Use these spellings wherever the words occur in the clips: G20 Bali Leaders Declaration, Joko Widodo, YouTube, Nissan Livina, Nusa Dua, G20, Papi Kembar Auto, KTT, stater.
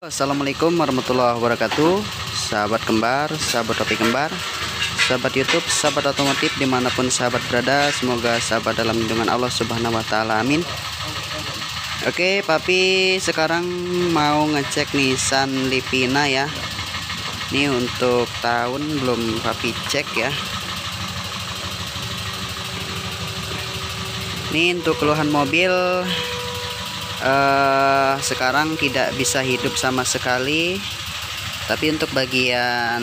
Assalamualaikum warahmatullahi wabarakatuh. Sahabat kembar, sahabat Papi Kembar, sahabat YouTube, sahabat otomotif dimanapun sahabat berada, semoga sahabat dalam lindungan Allah Subhanahu wa ta'ala, amin. Oke, Papi sekarang mau ngecek Nissan Livina ya. Ini untuk tahun belum Papi cek ya. Ini untuk keluhan mobil sekarang tidak bisa hidup sama sekali, tapi untuk bagian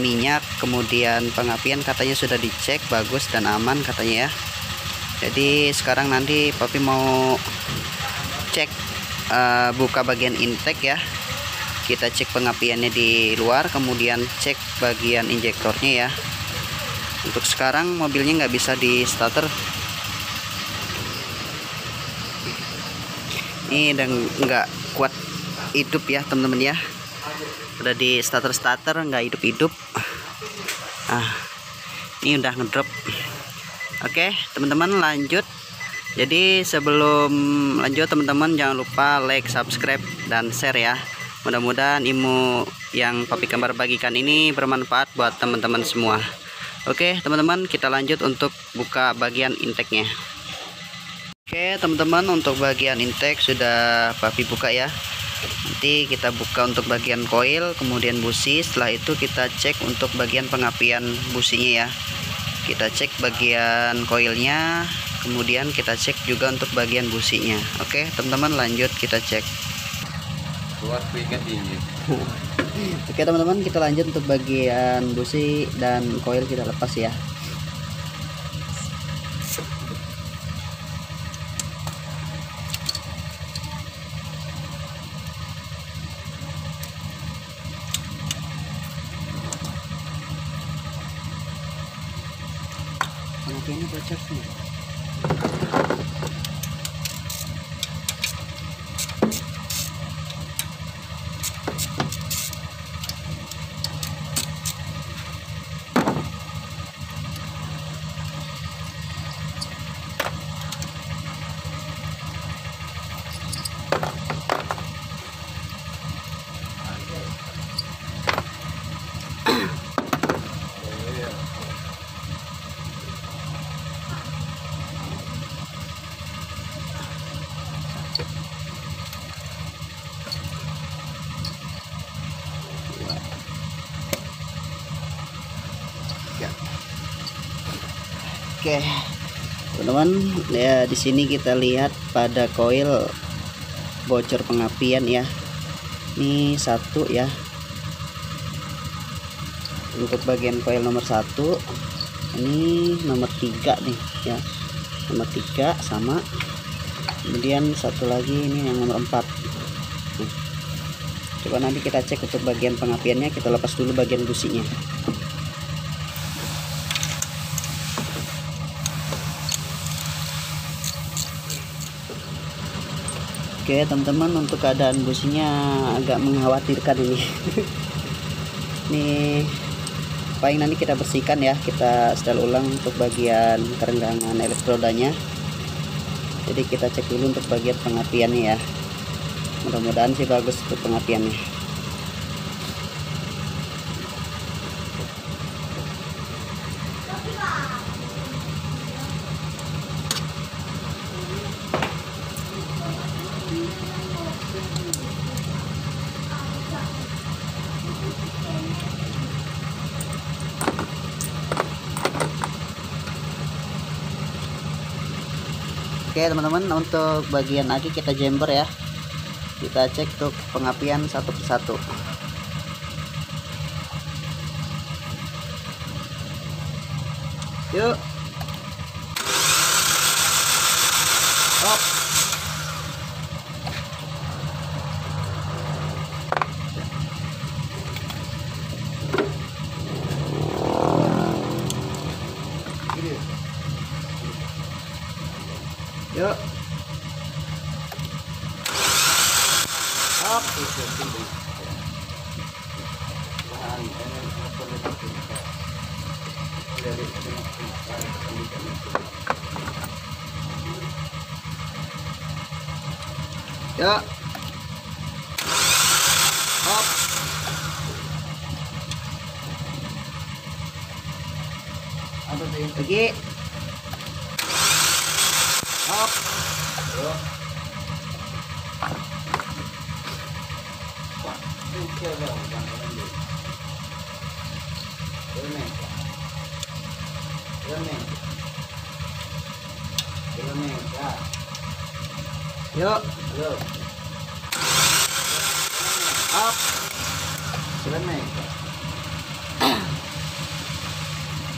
minyak kemudian pengapian katanya sudah dicek bagus dan aman katanya ya. Jadi sekarang nanti Papi mau cek, buka bagian intake ya, kita cek pengapiannya di luar kemudian cek bagian injektornya ya. Untuk sekarang mobilnya nggak bisa di starter. Ini dan nggak kuat hidup ya teman-teman ya, udah di starter nggak hidup. Ah, ini udah ngedrop. Oke teman-teman, lanjut. Jadi sebelum lanjut teman-teman jangan lupa like, subscribe dan share ya. Mudah-mudahan ilmu yang Papi Kembar bagikan ini bermanfaat buat teman-teman semua. Oke teman-teman, kita lanjut untuk buka bagian intake-nya. Oke teman-teman, untuk bagian intake sudah Papi buka ya. Nanti kita buka untuk bagian koil kemudian busi, setelah itu kita cek untuk bagian pengapian businya ya. Kita cek bagian koilnya kemudian kita cek juga untuk bagian businya. Oke teman-teman, lanjut kita cek. Oke teman-teman, kita lanjut untuk bagian busi dan koil kita lepas ya. Ini bocor sih. Oke, teman-teman ya, di sini kita lihat pada koil bocor pengapian ya. Ini satu ya, untuk bagian koil nomor satu, ini nomor tiga nih ya, nomor tiga sama. Kemudian satu lagi ini yang nomor empat. Coba nanti kita cek untuk bagian pengapiannya, kita lepas dulu bagian businya. Oke teman-teman, untuk keadaan businya agak mengkhawatirkan ini. Nih paling nanti kita bersihkan ya, kita setel ulang untuk bagian kerenggangan elektrodanya. Jadi kita cek dulu untuk bagian pengapiannya ya, mudah-mudahan sih bagus untuk pengapiannya. Oke teman-teman, untuk bagian aki kita jember ya, kita cek untuk pengapian satu persatu. Yuk, stop. Yuk. Hop. Ya. Lagi. Hop. Yuk. Up.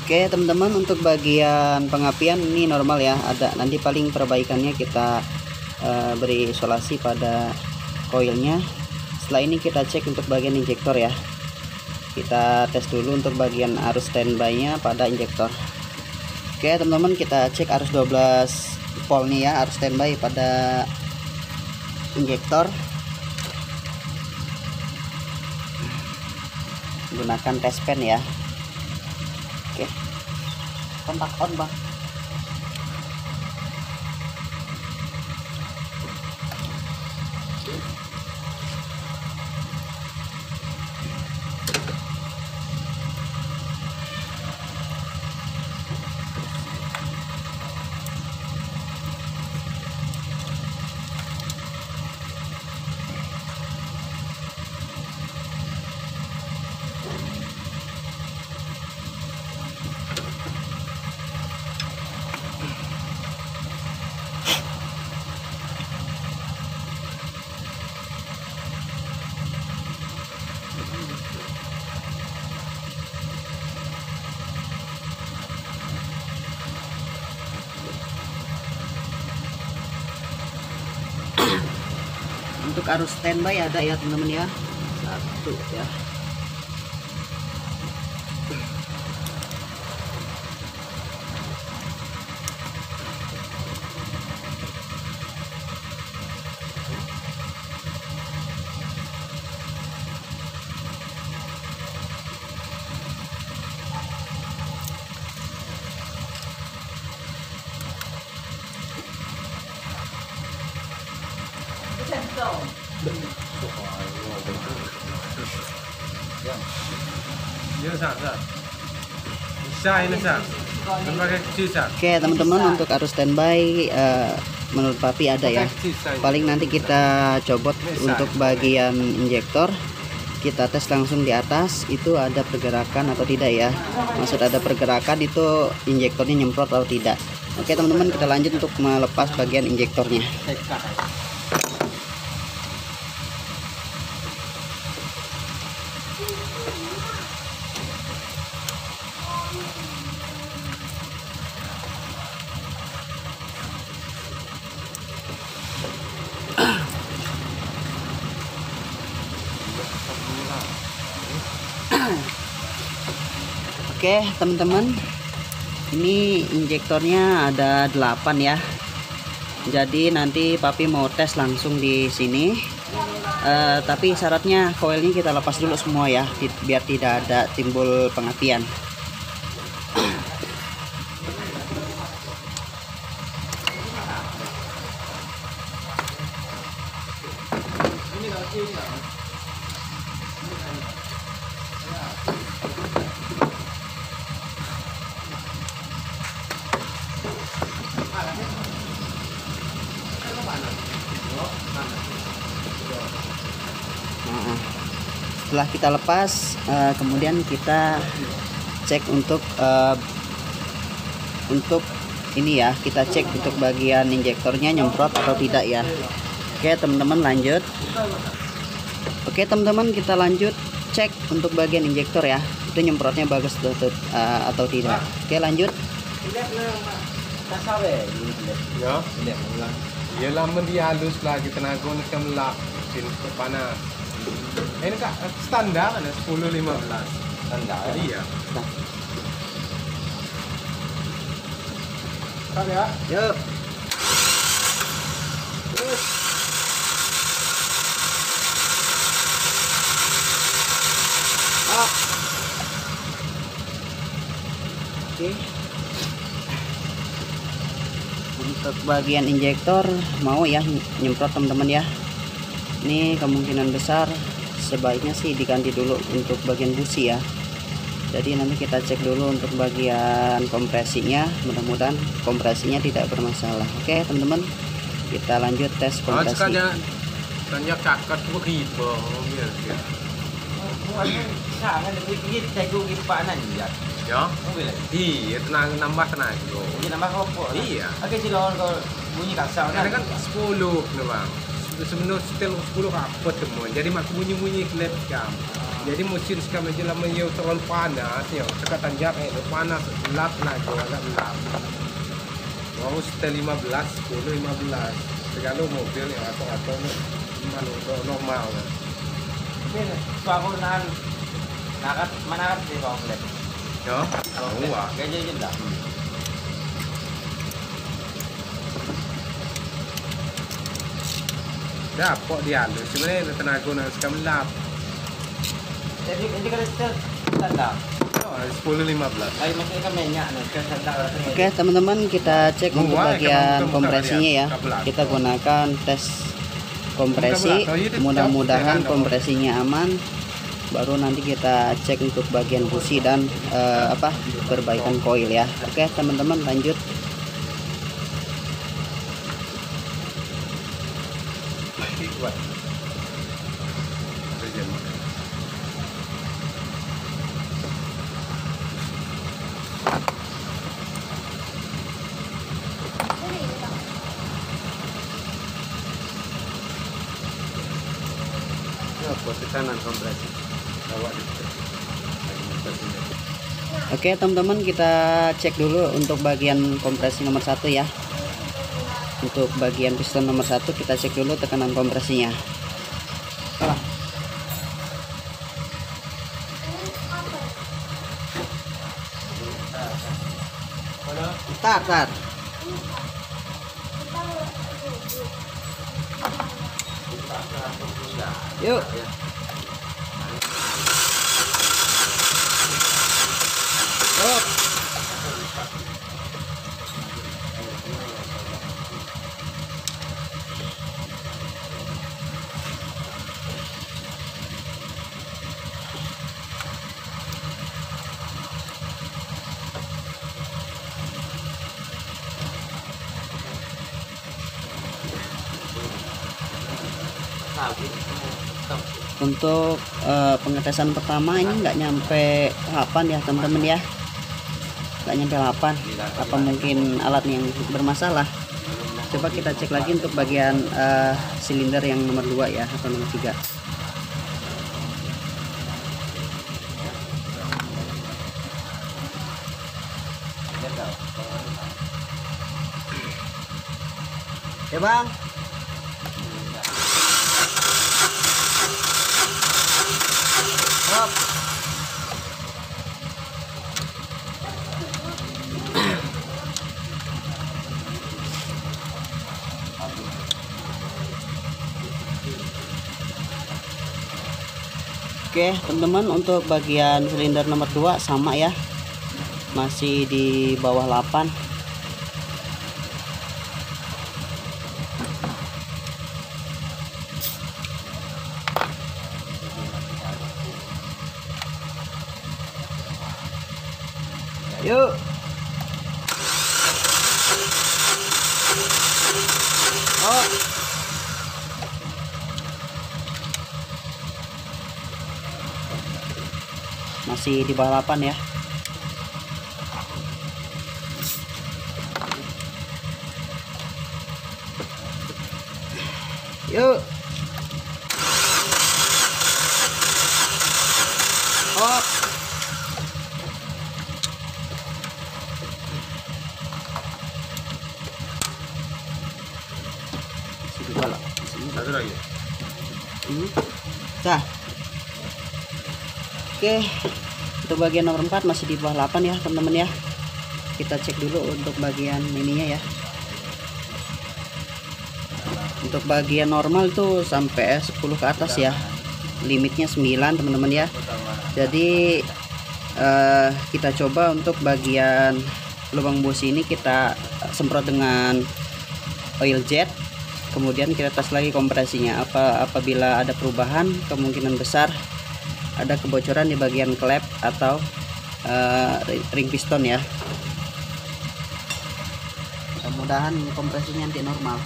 Oke teman-teman, untuk bagian pengapian ini normal ya, ada nanti paling perbaikannya kita beri isolasi pada koilnya. Setelah ini kita cek untuk bagian injektor ya, kita tes dulu untuk bagian arus standby-nya pada injektor. Oke teman-teman, kita cek arus 12 volt nih ya, arus standby pada injektor gunakan test pen ya. Oke, kontak on bang. Untuk arus standby ada ya teman-teman ya, satu ya. Oke teman-teman, untuk arus standby menurut Papi ada ya. Paling nanti kita cobot untuk bagian injektor, kita tes langsung di atas itu ada pergerakan atau tidak ya. Maksud ada pergerakan itu injektornya nyemprot atau tidak. Oke teman-teman, kita lanjut untuk melepas bagian injektornya. Oke teman-teman, ini injektornya ada 8 ya. Jadi nanti Papi mau tes langsung di sini. Tapi syaratnya koilnya kita lepas dulu semua ya, biar tidak ada timbul pengapian. Setelah kita lepas, kemudian kita cek untuk ini ya, kita cek untuk bagian injektornya nyemprot atau tidak ya. Oke teman-teman, lanjut. Oke teman-teman, kita lanjut cek untuk bagian injektor ya, itu nyemprotnya bagus atau tidak. Oke lanjut. Ini Kak, standar ada 10-15 standar. Iya. Kak ya. Yuk. Ah. Oke. Untuk bagian injektor mau ya nyemprot teman-teman ya. Ini kemungkinan besar sebaiknya sih diganti dulu untuk bagian busi ya. Jadi nanti kita cek dulu untuk bagian kompresinya, mudah-mudahan kompresinya tidak bermasalah. Oke teman-teman, kita lanjut tes kompresi. Iya, nambah tenaga. Iya, nambah kopok. Iya. Oke, silakan kalau bunyi kasar. Karena kan 10 doang. Sebenarnya setel 10 kapot teman. Jadi mak bunyi-bunyi klep jam. Jadi mesin sekarang jelas menyau terlalu panas ya. Sekatan jam itu panas gelap lagi agak gelap. Mau setel 15, 10, 15. Tergantung mobil ya atau normal. Ini suara nahan. Nakat mana sih kalau klep? Ya, wah, kayaknya jeda. Dapat dia lu sebenarnya tenaga nak sekam lap. Jadi kalau standar. 10-15. Ayo masuk ke minyak nih, ke standar. Oke, teman-teman, kita cek untuk bagian kompresinya ya. Kita gunakan tes kompresi. Mudah-mudahan kompresinya aman. Baru nanti kita cek untuk bagian busi dan perbaikan koil ya. Oke teman-teman, lanjut. Oke teman-teman, kita cek dulu untuk bagian kompresi nomor 1 ya. Untuk bagian piston nomor 1 kita cek dulu tekanan kompresinya. Tar. Yuk. Untuk pengetesan pertama ini nggak nyampe 8 ya teman-teman ya, nggak nyampe 8. Apa mungkin alatnya yang bermasalah? Coba kita cek lagi untuk bagian silinder yang nomor 2 ya, atau nomor 3. Ya bang, oke teman-teman, untuk bagian silinder nomor 2 sama ya, masih di bawah 8. Yuk. Oh. Masih di bawah 8 ya. Yuk. Oh. Nah, oke, untuk bagian nomor 4 masih di bawah 8 ya teman-teman ya. Kita cek dulu untuk bagian ininya ya. Untuk bagian normal tuh sampai 10 ke atas ya, limitnya 9 teman-teman ya. Jadi kita coba untuk bagian lubang busi ini kita semprot dengan oil jet. Kemudian kita tes lagi kompresinya, apabila ada perubahan kemungkinan besar ada kebocoran di bagian klep atau ring piston ya. Mudah-mudahan kompresinya nanti normal.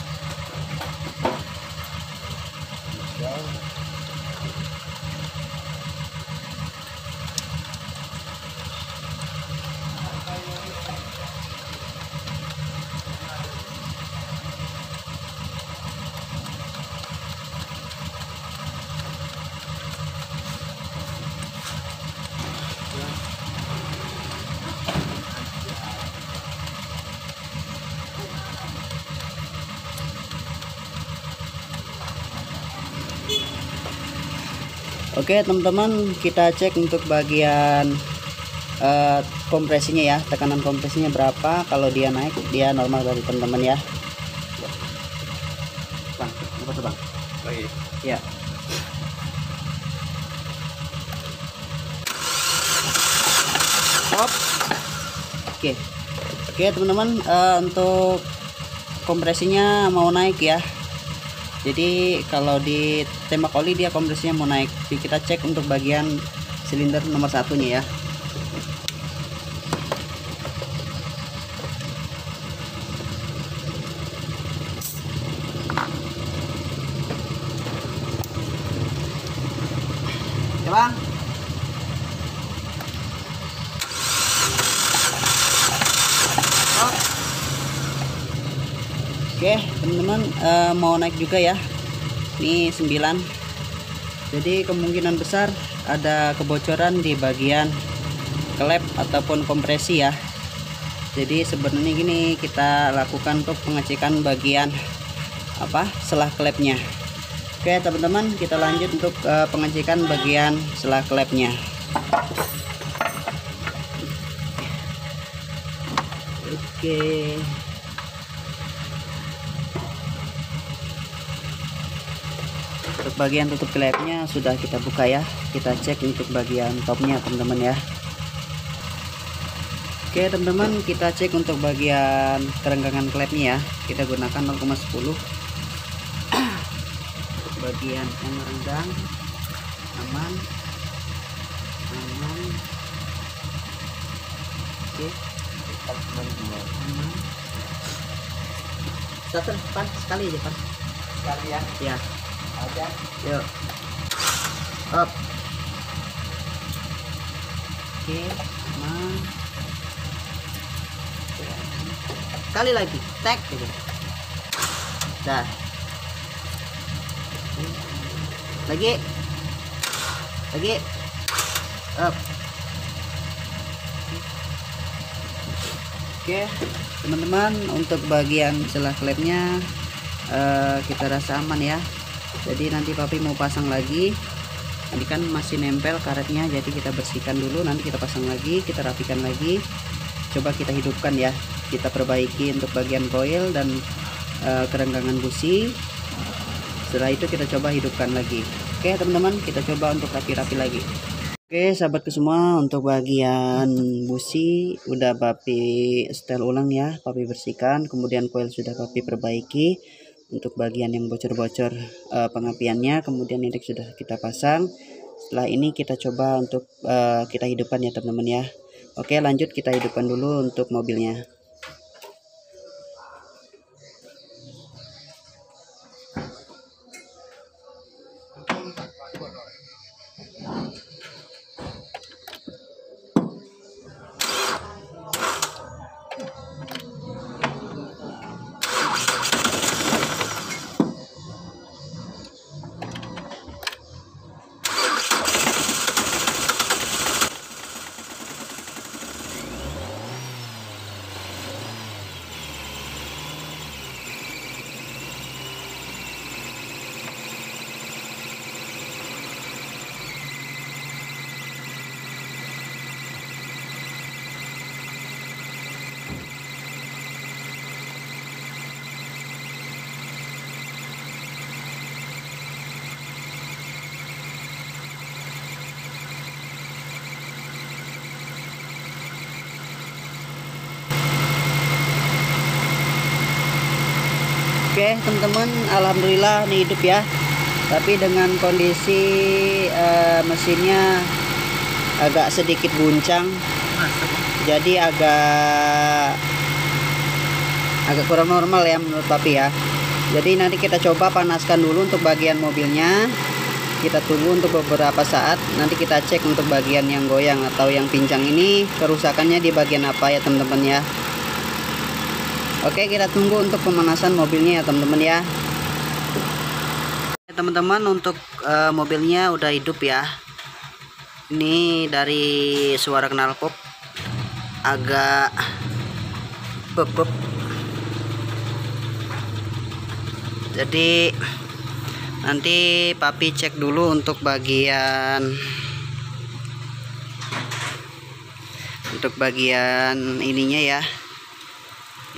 Oke teman-teman, kita cek untuk bagian kompresinya ya, tekanan kompresinya berapa. Kalau dia naik, dia normal dari teman-teman ya. Bang, apa tuh bang? Lagi? Ya. Stop. Oke, oke teman-teman, untuk kompresinya mau naik ya. Jadi kalau ditembak oli dia kompresinya mau naik. Jadi kita cek untuk bagian silinder nomor satunya ya. Oke bang. Oh. Oke teman-teman, mau naik juga ya. Ini 9. Jadi kemungkinan besar ada kebocoran di bagian klep ataupun kompresi ya. Jadi sebenarnya gini, kita lakukan untuk pengecekan bagian selah klepnya. Oke teman-teman, kita lanjut untuk pengecekan bagian selah klepnya. Oke. Untuk bagian tutup klepnya sudah kita buka ya. Kita cek untuk bagian topnya teman-teman ya. Oke teman-teman, kita cek untuk bagian kerenggangan klepnya ya. Kita gunakan 0,10 untuk bagian yang merenggang. Aman, aman. Oke, aman. Satu depan sekali aja, Pak. Sekali ya. Ya. Aja. Yuk. Up. Oke, aman. Sekali lagi, tek gitu. Dah. Lagi. Lagi. Up. Oke, teman-teman, untuk bagian celah klepnya kita rasa aman ya. Jadi nanti papi mau pasang lagi. Tadi kan masih nempel karetnya, jadi kita bersihkan dulu, nanti kita pasang lagi, kita rapikan lagi. Coba kita hidupkan ya. Kita perbaiki untuk bagian koil dan kerenggangan busi. Setelah itu kita coba hidupkan lagi. Oke teman-teman, kita coba untuk rapi-rapi lagi. Oke sahabatku semua, untuk bagian busi udah papi setel ulang ya. Papi bersihkan, kemudian koil sudah papi perbaiki. Untuk bagian yang bocor-bocor pengapiannya, kemudian indeks sudah kita pasang. Setelah ini kita coba untuk kita hidupkan ya teman-teman ya. Oke lanjut, kita hidupkan dulu untuk mobilnya. Oke teman-teman, alhamdulillah nih hidup ya. Tapi dengan kondisi mesinnya agak sedikit guncang, Jadi agak kurang normal ya menurut Papi ya. Jadi nanti kita coba panaskan dulu untuk bagian mobilnya. Kita tunggu untuk beberapa saat, nanti kita cek untuk bagian yang goyang atau yang pincang ini kerusakannya di bagian apa ya teman-teman ya. Oke, kita tunggu untuk pemanasan mobilnya ya teman-teman ya. Teman-teman, untuk mobilnya udah hidup ya. Ini dari suara knalpot agak bebek. Jadi nanti Papi cek dulu untuk bagian ininya ya,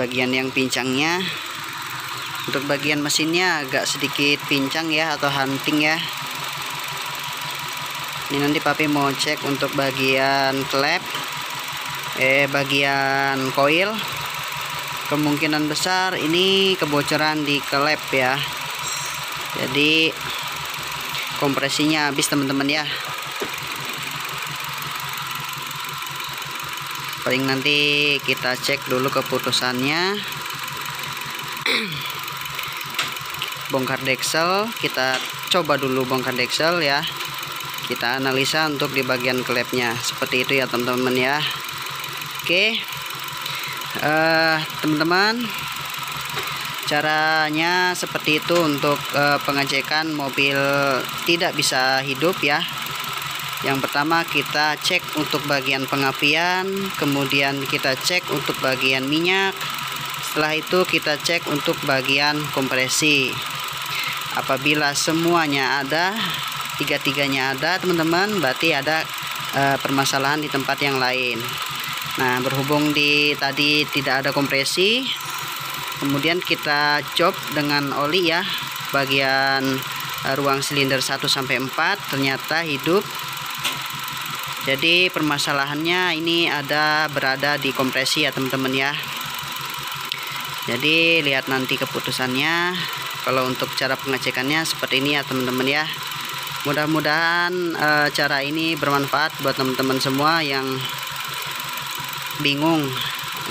bagian yang pincangnya. Untuk bagian mesinnya agak sedikit pincang ya, atau hunting ya. Ini nanti Papi mau cek untuk bagian klep, bagian koil. Kemungkinan besar ini kebocoran di klep ya. Jadi kompresinya habis teman-teman ya. Paling nanti kita cek dulu keputusannya. Bongkar deksel, kita coba dulu bongkar deksel ya. Kita analisa untuk di bagian klepnya. Seperti itu ya teman-teman ya. Oke, teman-teman, caranya seperti itu untuk pengecekan mobil tidak bisa hidup ya. Yang pertama kita cek untuk bagian pengapian, kemudian kita cek untuk bagian minyak, setelah itu kita cek untuk bagian kompresi. Apabila semuanya ada, tiga-tiganya ada teman-teman, berarti ada permasalahan di tempat yang lain. Nah, berhubung di tadi tidak ada kompresi, kemudian kita cob dengan oli ya, bagian ruang silinder 1-4 ternyata hidup. Jadi permasalahannya ini berada di kompresi ya teman-teman ya. Jadi lihat nanti keputusannya. Kalau untuk cara pengecekannya seperti ini ya teman-teman ya. Mudah-mudahan cara ini bermanfaat buat teman-teman semua yang bingung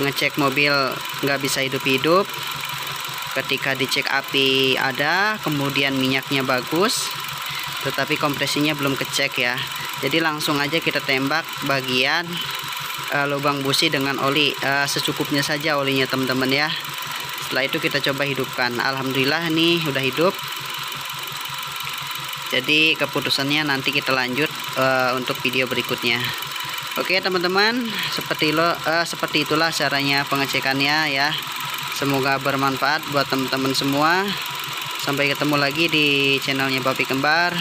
ngecek mobil nggak bisa hidup-hidup. Ketika dicek api ada, kemudian minyaknya bagus, tetapi kompresinya belum kecek ya. Jadi langsung aja kita tembak bagian lubang busi dengan oli, secukupnya saja olinya teman-teman ya. Setelah itu kita coba hidupkan. Alhamdulillah nih udah hidup. Jadi keputusannya nanti kita lanjut untuk video berikutnya. Oke teman-teman, seperti itulah caranya pengecekannya ya. Semoga bermanfaat buat teman-teman semua. Sampai ketemu lagi di channelnya Papi Kembar.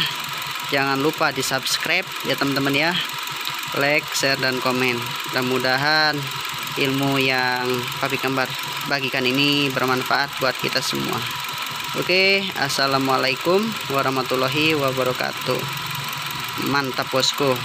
Jangan lupa di subscribe ya teman-teman ya. Like, share, dan komen. Mudah-mudahan ilmu yang Papi Kembar bagikan ini bermanfaat buat kita semua. Oke, assalamualaikum warahmatullahi wabarakatuh. Mantap bosku.